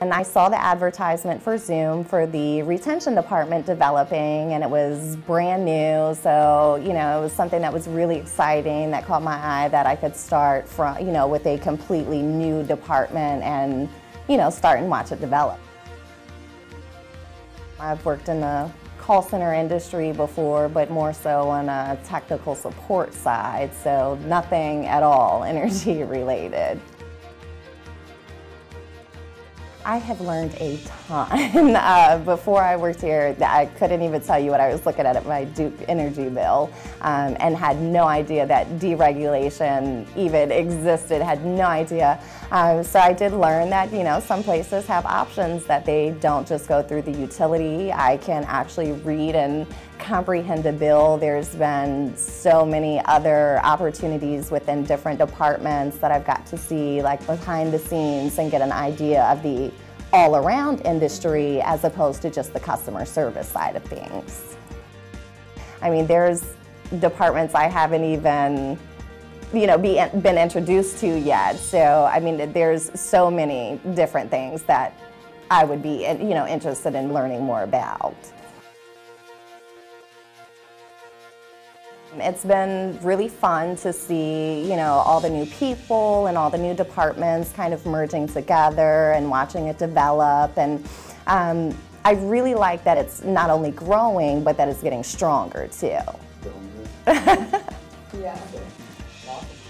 And I saw the advertisement for Zoom for the retention department developing, and it was brand new, so it was something that was really exciting that caught my eye, that I could start from with a completely new department and start and watch it develop. I've worked in the call center industry before, but more so on a technical support side, so nothing at all energy related. I have learned a ton. Before I worked here, I couldn't even tell you what I was looking at my Duke Energy bill, and had no idea that deregulation even existed, had no idea. So I did learn that, some places have options that they don't just go through the utility. I can actually read and comprehend a bill. There's been so many other opportunities within different departments that I've got to see, like behind the scenes, and get an idea of the all-around industry as opposed to just the customer service side of things. I mean, there's departments I haven't even been introduced to yet. So I mean, there's so many different things that I would be interested in learning more about. It's been really fun to see, all the new people and all the new departments kind of merging together and watching it develop. And I really like that it's not only growing, but that it's getting stronger too. Yeah. Awesome.